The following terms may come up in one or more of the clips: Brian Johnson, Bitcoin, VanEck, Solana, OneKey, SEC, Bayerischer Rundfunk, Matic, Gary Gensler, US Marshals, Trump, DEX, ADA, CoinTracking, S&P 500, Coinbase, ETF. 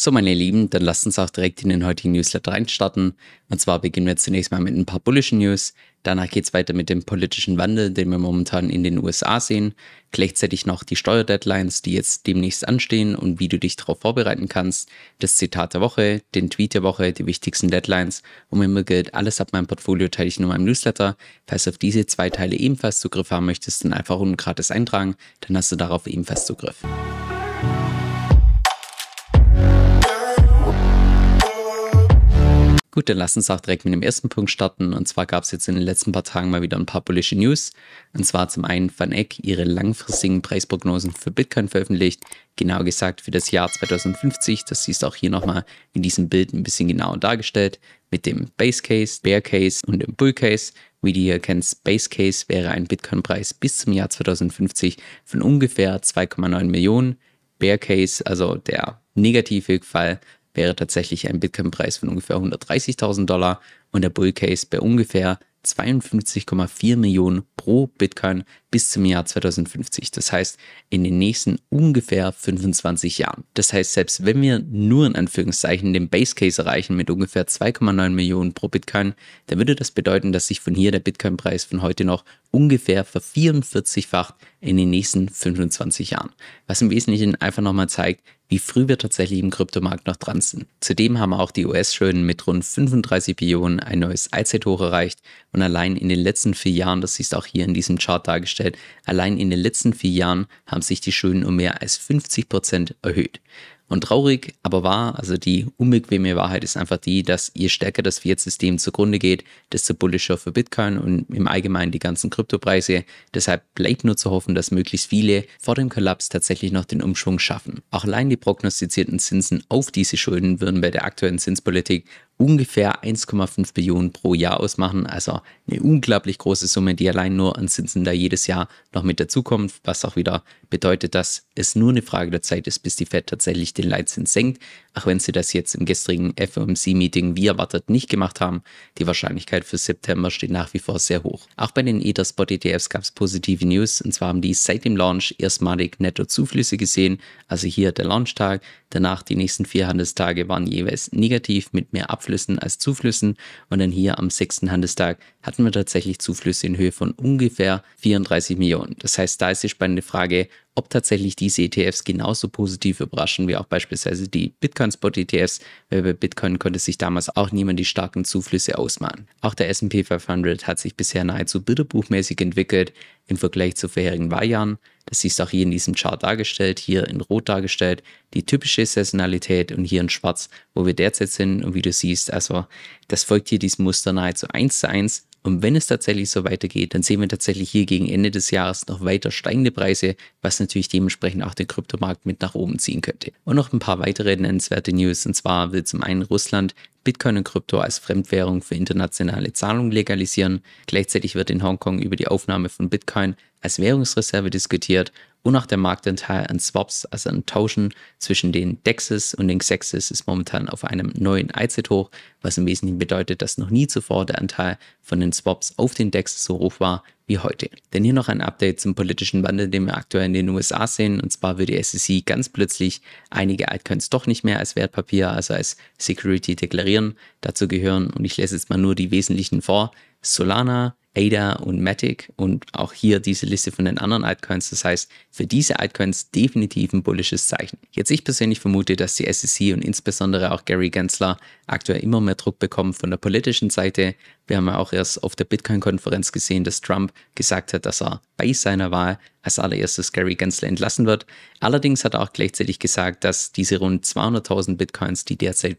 So, meine Lieben, dann lasst uns auch direkt in den heutigen Newsletter reinstarten. Und zwar beginnen wir zunächst mal mit ein paar bullischen News. Danach geht es weiter mit dem politischen Wandel, den wir momentan in den USA sehen. Gleichzeitig noch die Steuerdeadlines, die jetzt demnächst anstehen und wie du dich darauf vorbereiten kannst. Das Zitat der Woche, den Tweet der Woche, die wichtigsten Deadlines. Und wie immer gilt, alles ab meinem Portfolio teile ich nur meinem Newsletter. Falls du auf diese zwei Teile ebenfalls Zugriff haben möchtest, dann einfach unten gratis eintragen. Dann hast du darauf ebenfalls Zugriff. Gut, dann lass uns auch direkt mit dem ersten Punkt starten. Und zwar gab es jetzt in den letzten paar Tagen mal wieder ein paar bullische News. Und zwar zum einen VanEck ihre langfristigen Preisprognosen für Bitcoin veröffentlicht. Genau gesagt für das Jahr 2050. Das siehst du auch hier nochmal in diesem Bild ein bisschen genauer dargestellt. Mit dem Base Case, Bear Case und dem Bull Case. Wie du hier kennst, Base Case wäre ein Bitcoin-Preis bis zum Jahr 2050 von ungefähr 2,9 Millionen. Bear Case, also der negative Fall, wäre tatsächlich ein Bitcoin-Preis von ungefähr 130.000 Dollar und der Bull-Case bei ungefähr 52,4 Millionen pro Bitcoin bis zum Jahr 2050. Das heißt, in den nächsten ungefähr 25 Jahren. Das heißt, selbst wenn wir nur in Anführungszeichen den Base-Case erreichen mit ungefähr 2,9 Millionen pro Bitcoin, dann würde das bedeuten, dass sich von hier der Bitcoin-Preis von heute noch ungefähr ver44-facht in den nächsten 25 Jahren. Was im Wesentlichen einfach nochmal zeigt, wie früh wir tatsächlich im Kryptomarkt noch dran sind. Zudem haben auch die US-Schulden mit rund 35 Billionen ein neues Allzeithoch erreicht und allein in den letzten 4 Jahren, das siehst du auch hier in diesem Chart dargestellt, allein in den letzten 4 Jahren haben sich die Schulden um mehr als 50% erhöht. Und traurig, aber wahr, also die unbequeme Wahrheit ist einfach die, dass je stärker das Fiat-System zugrunde geht, desto bullischer für Bitcoin und im Allgemeinen die ganzen Kryptopreise. Deshalb bleibt nur zu hoffen, dass möglichst viele vor dem Kollaps tatsächlich noch den Umschwung schaffen. Auch allein die prognostizierten Zinsen auf diese Schulden würden bei der aktuellen Zinspolitik ungefähr 1,5 Billionen pro Jahr ausmachen, also eine unglaublich große Summe, die allein nur an Zinsen da jedes Jahr noch mit dazukommt, was auch wieder bedeutet, dass es nur eine Frage der Zeit ist, bis die Fed tatsächlich den Leitzins senkt, auch wenn sie das jetzt im gestrigen FOMC-Meeting wie erwartet nicht gemacht haben. Die Wahrscheinlichkeit für September steht nach wie vor sehr hoch. Auch bei den Ether-Spot-ETFs gab es positive News, und zwar haben die seit dem Launch erstmalig Nettozuflüsse gesehen, also hier der Launchtag, danach die nächsten 4 Handelstage waren jeweils negativ mit mehr Abflüssen als Zuflüssen und dann hier am 6. Handelstag hatten wir tatsächlich Zuflüsse in Höhe von ungefähr 34 Millionen. Das heißt, da ist die spannende Frage, ob tatsächlich diese ETFs genauso positiv überraschen wie auch beispielsweise die Bitcoin-Spot-ETFs, weil bei Bitcoin konnte sich damals auch niemand die starken Zuflüsse ausmalen. Auch der S&P 500 hat sich bisher nahezu bilderbuchmäßig entwickelt im Vergleich zu vorherigen Wahljahren. Das siehst du auch hier in diesem Chart dargestellt, hier in Rot dargestellt, die typische Saisonalität und hier in Schwarz, wo wir derzeit sind. Und wie du siehst, also das folgt hier diesem Muster nahezu 1:1. Und wenn es tatsächlich so weitergeht, dann sehen wir tatsächlich hier gegen Ende des Jahres noch weiter steigende Preise, was natürlich dementsprechend auch den Kryptomarkt mit nach oben ziehen könnte. Und noch ein paar weitere nennenswerte News, und zwar will zum einen Russland Bitcoin und Krypto als Fremdwährung für internationale Zahlungen legalisieren. Gleichzeitig wird in Hongkong über die Aufnahme von Bitcoin als Währungsreserve diskutiert und auch der Marktanteil an Swaps, also an Tauschen zwischen den DEXs und den XEXs, ist momentan auf einem neuen Allzeithoch, was im Wesentlichen bedeutet, dass noch nie zuvor der Anteil von den Swaps auf den DEXs so hoch war wie heute. Denn hier noch ein Update zum politischen Wandel, den wir aktuell in den USA sehen, und zwar wird die SEC ganz plötzlich einige Altcoins doch nicht mehr als Wertpapier, also als Security deklarieren. Dazu gehören, und ich lese jetzt mal nur die wesentlichen vor, Solana, ADA und Matic und auch hier diese Liste von den anderen Altcoins. Das heißt, für diese Altcoins definitiv ein bullisches Zeichen. Jetzt ich persönlich vermute, dass die SEC und insbesondere auch Gary Gensler aktuell immer mehr Druck bekommen von der politischen Seite. Wir haben ja auch erst auf der Bitcoin-Konferenz gesehen, dass Trump gesagt hat, dass er bei seiner Wahl als allererstes Gary Gensler entlassen wird. Allerdings hat er auch gleichzeitig gesagt, dass diese rund 200.000 Bitcoins, die derzeit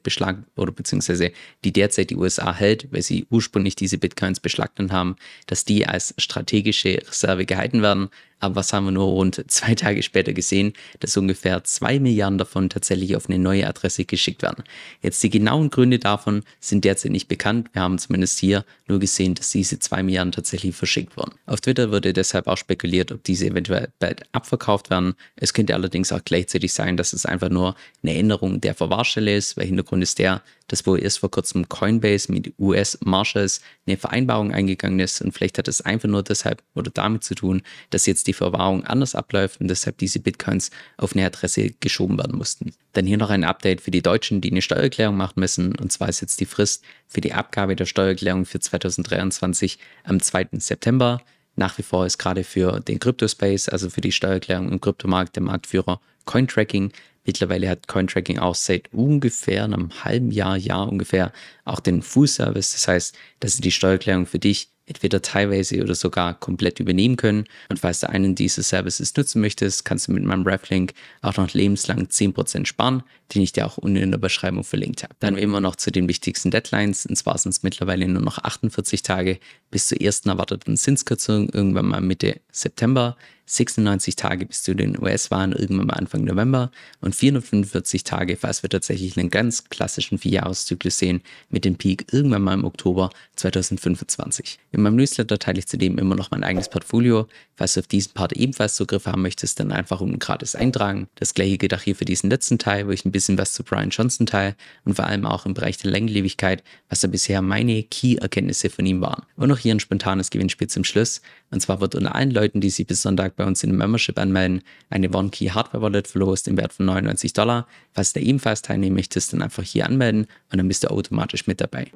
die USA hält, weil sie ursprünglich diese Bitcoins beschlagnahmt haben, dass die als strategische Reserve gehalten werden. Aber was haben wir nur rund 2 Tage später gesehen? Dass ungefähr 2 Milliarden davon tatsächlich auf eine neue Adresse geschickt werden. Jetzt die genauen Gründe davon sind derzeit nicht bekannt. Wir haben zumindest hier nur gesehen, dass diese 2 Milliarden tatsächlich verschickt wurden. Auf Twitter wurde deshalb auch spekuliert, ob diese eventuell bald abverkauft werden. Es könnte allerdings auch gleichzeitig sein, dass es einfach nur eine Änderung der Verwahrstelle ist, weil Hintergrund ist der, dass wohl erst vor kurzem Coinbase mit US Marshals eine Vereinbarung eingegangen ist und vielleicht hat es einfach nur deshalb oder damit zu tun, dass jetzt die Verwahrung anders abläuft und deshalb diese Bitcoins auf eine Adresse geschoben werden mussten. Dann hier noch ein Update für die Deutschen, die eine Steuererklärung machen müssen, und zwar ist jetzt die Frist für die Abgabe der Steuererklärung für 2023 am 2. September. Nach wie vor ist gerade für den Crypto-Space, also für die Steuererklärung im Kryptomarkt, der Marktführer CoinTracking. Mittlerweile hat CoinTracking auch seit ungefähr einem halben Jahr, ungefähr, auch den Full-Service. Das heißt, dass sie die Steuererklärung für dich entweder teilweise oder sogar komplett übernehmen können. Und falls du einen dieser Services nutzen möchtest, kannst du mit meinem Ref-Link auch noch lebenslang 10% sparen, den ich dir auch unten in der Beschreibung verlinkt habe. Dann immer noch zu den wichtigsten Deadlines, und zwar sind es mittlerweile nur noch 48 Tage bis zur ersten erwarteten Zinskürzung, irgendwann mal Mitte September, 96 Tage bis zu den US-Wahlen, irgendwann mal Anfang November, und 445 Tage, falls wir tatsächlich einen ganz klassischen Vierjahreszyklus sehen, mit dem Peak irgendwann mal im Oktober 2025. In meinem Newsletter teile ich zudem immer noch mein eigenes Portfolio. Falls du auf diesen Part ebenfalls Zugriff haben möchtest, dann einfach unten gratis eintragen. Das gleiche gilt auch hier für diesen letzten Teil, wo ich ein bisschen was zu Brian Johnson teile und vor allem auch im Bereich der Langlebigkeit, was da bisher meine Key-Erkenntnisse von ihm waren. Und noch hier ein spontanes Gewinnspiel zum Schluss. Und zwar wird unter allen Leuten, die sich bis Sonntag bei uns in der Membership anmelden, eine OneKey Hardware Wallet verlost im Wert von $99. Falls du da ebenfalls teilnehmen möchtest, dann einfach hier anmelden und dann bist du automatisch mit dabei.